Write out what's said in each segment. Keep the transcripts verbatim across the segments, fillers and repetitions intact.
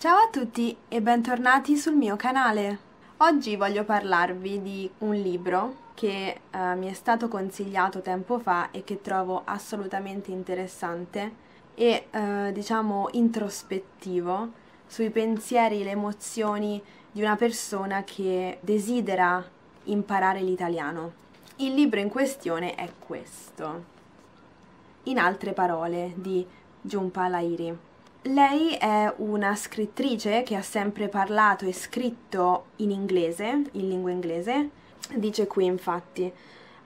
Ciao a tutti e bentornati sul mio canale. Oggi voglio parlarvi di un libro che eh, mi è stato consigliato tempo fa e che trovo assolutamente interessante e eh, diciamo introspettivo sui pensieri e le emozioni di una persona che desidera imparare l'italiano. Il libro in questione è questo, In altre parole, di Jhumpa Lahiri. Lei è una scrittrice che ha sempre parlato e scritto in inglese, in lingua inglese. Dice qui infatti,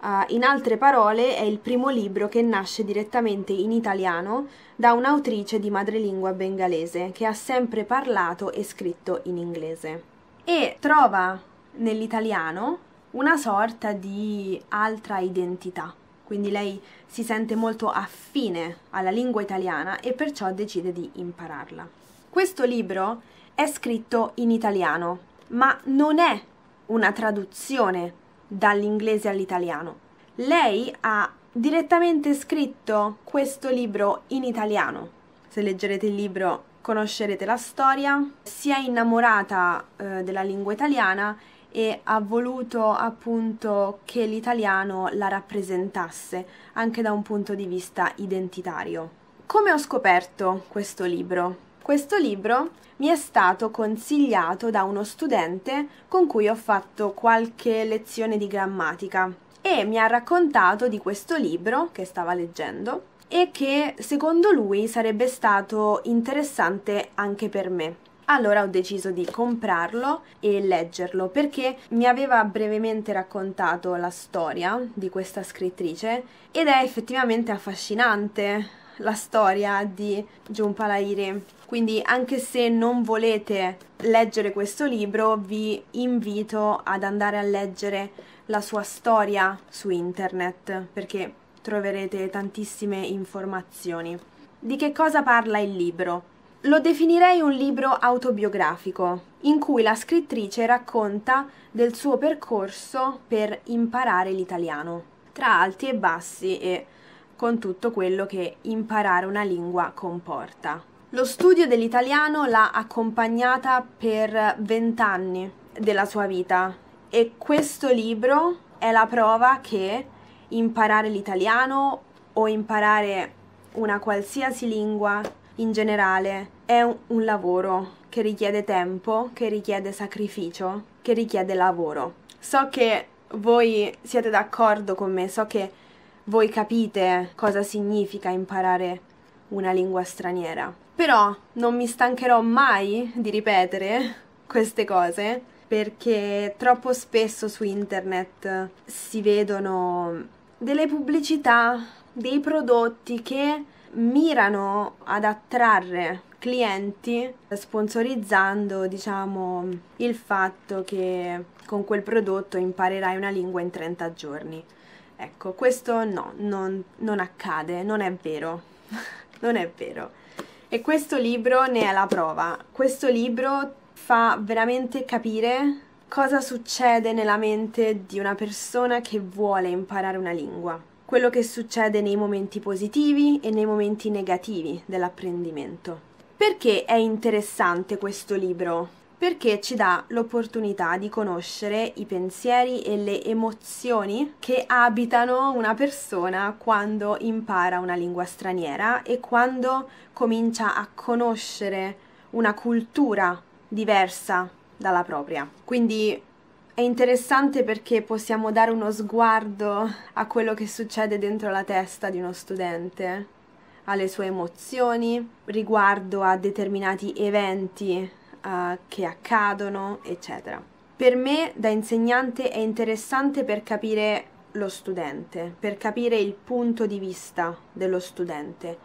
uh, in altre parole è il primo libro che nasce direttamente in italiano da un'autrice di madrelingua bengalese che ha sempre parlato e scritto in inglese. E trova nell'italiano una sorta di altra identità. Quindi lei si sente molto affine alla lingua italiana e perciò decide di impararla. Questo libro è scritto in italiano, ma non è una traduzione dall'inglese all'italiano. Lei ha direttamente scritto questo libro in italiano. Se leggerete il libro conoscerete la storia. Si è innamorata eh, della lingua italiana e ha voluto appunto che l'italiano la rappresentasse anche da un punto di vista identitario. Come ho scoperto questo libro? Questo libro mi è stato consigliato da uno studente con cui ho fatto qualche lezione di grammatica e mi ha raccontato di questo libro che stava leggendo e che secondo lui sarebbe stato interessante anche per me. Allora ho deciso di comprarlo e leggerlo perché mi aveva brevemente raccontato la storia di questa scrittrice ed è effettivamente affascinante la storia di Jhumpa Lahiri. Quindi anche se non volete leggere questo libro vi invito ad andare a leggere la sua storia su internet perché troverete tantissime informazioni. Di che cosa parla il libro? Lo definirei un libro autobiografico, in cui la scrittrice racconta del suo percorso per imparare l'italiano, tra alti e bassi e con tutto quello che imparare una lingua comporta. Lo studio dell'italiano l'ha accompagnata per vent'anni della sua vita e questo libro è la prova che imparare l'italiano o imparare una qualsiasi lingua in generale è un lavoro che richiede tempo, che richiede sacrificio, che richiede lavoro. So che voi siete d'accordo con me, so che voi capite cosa significa imparare una lingua straniera, però non mi stancherò mai di ripetere queste cose perché troppo spesso su internet si vedono delle pubblicità, dei prodotti che mirano ad attrarre clienti sponsorizzando, diciamo, il fatto che con quel prodotto imparerai una lingua in trenta giorni. Ecco, questo no, non, non accade, non è vero, non è vero. E questo libro ne è la prova. Questo libro fa veramente capire cosa succede nella mente di una persona che vuole imparare una lingua. Quello che succede nei momenti positivi e nei momenti negativi dell'apprendimento. Perché è interessante questo libro? Perché ci dà l'opportunità di conoscere i pensieri e le emozioni che abitano una persona quando impara una lingua straniera e quando comincia a conoscere una cultura diversa dalla propria. Quindi è interessante perché possiamo dare uno sguardo a quello che succede dentro la testa di uno studente, alle sue emozioni, riguardo a determinati eventi uh, che accadono, eccetera. Per me, da insegnante, è interessante per capire lo studente, per capire il punto di vista dello studente,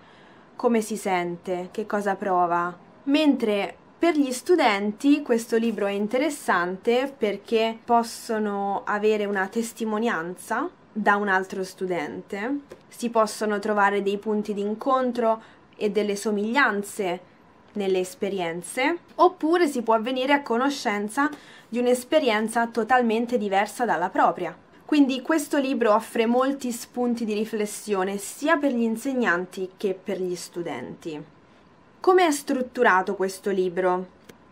come si sente, che cosa prova, mentre per gli studenti questo libro è interessante perché possono avere una testimonianza da un altro studente, si possono trovare dei punti d'incontro e delle somiglianze nelle esperienze, oppure si può venire a conoscenza di un'esperienza totalmente diversa dalla propria. Quindi questo libro offre molti spunti di riflessione sia per gli insegnanti che per gli studenti. Come è strutturato questo libro?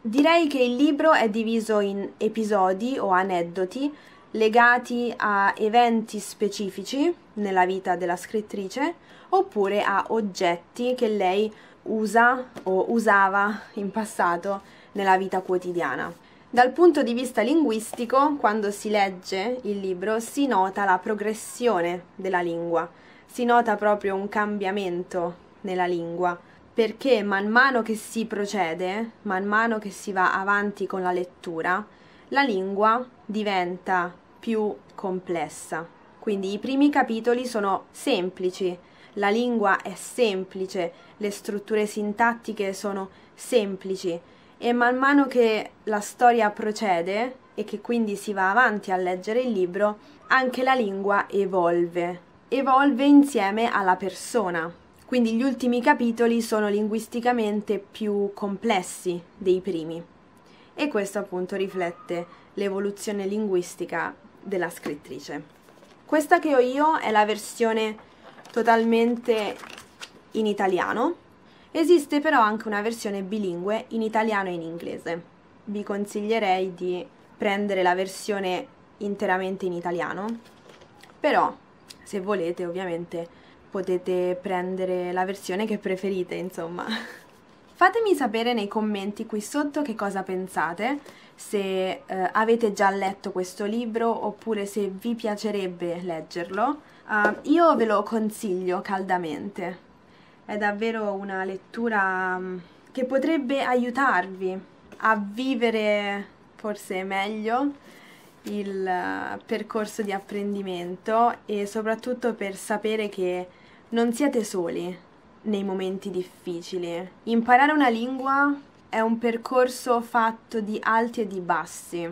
Direi che il libro è diviso in episodi o aneddoti legati a eventi specifici nella vita della scrittrice oppure a oggetti che lei usa o usava in passato nella vita quotidiana. Dal punto di vista linguistico, quando si legge il libro si nota la progressione della lingua, si nota proprio un cambiamento nella lingua, perché man mano che si procede, man mano che si va avanti con la lettura, la lingua diventa più complessa. Quindi i primi capitoli sono semplici, la lingua è semplice, le strutture sintattiche sono semplici e man mano che la storia procede e che quindi si va avanti a leggere il libro, anche la lingua evolve, evolve insieme alla persona. Quindi gli ultimi capitoli sono linguisticamente più complessi dei primi e questo appunto riflette l'evoluzione linguistica della scrittrice. Questa che ho io è la versione totalmente in italiano, esiste però anche una versione bilingue in italiano e in inglese. Vi consiglierei di prendere la versione interamente in italiano, però se volete ovviamente potete prendere la versione che preferite, insomma. Fatemi sapere nei commenti qui sotto che cosa pensate, se eh, avete già letto questo libro oppure se vi piacerebbe leggerlo. Uh, io ve lo consiglio caldamente, è davvero una lettura um, che potrebbe aiutarvi a vivere forse meglio il uh, percorso di apprendimento e soprattutto per sapere che non siete soli nei momenti difficili. Imparare una lingua è un percorso fatto di alti e di bassi.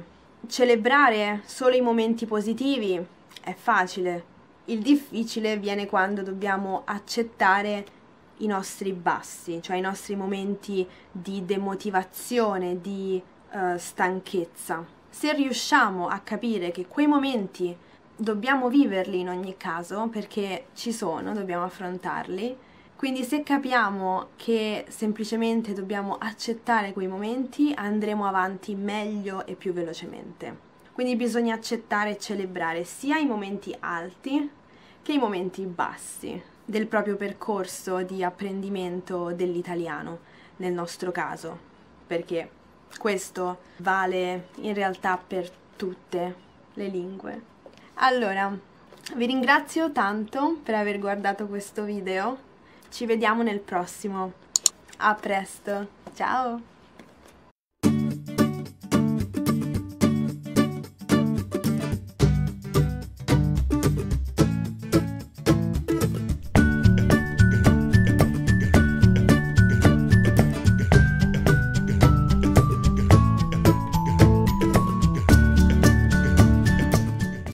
Celebrare solo i momenti positivi è facile. Il difficile viene quando dobbiamo accettare i nostri bassi, cioè i nostri momenti di demotivazione, di uh, stanchezza. Se riusciamo a capire che quei momenti dobbiamo viverli in ogni caso, perché ci sono, dobbiamo affrontarli, quindi se capiamo che semplicemente dobbiamo accettare quei momenti, andremo avanti meglio e più velocemente. Quindi bisogna accettare e celebrare sia i momenti alti che i momenti bassi del proprio percorso di apprendimento dell'italiano, nel nostro caso, perché questo vale in realtà per tutte le lingue. Allora, vi ringrazio tanto per aver guardato questo video. Ci vediamo nel prossimo. A presto, ciao!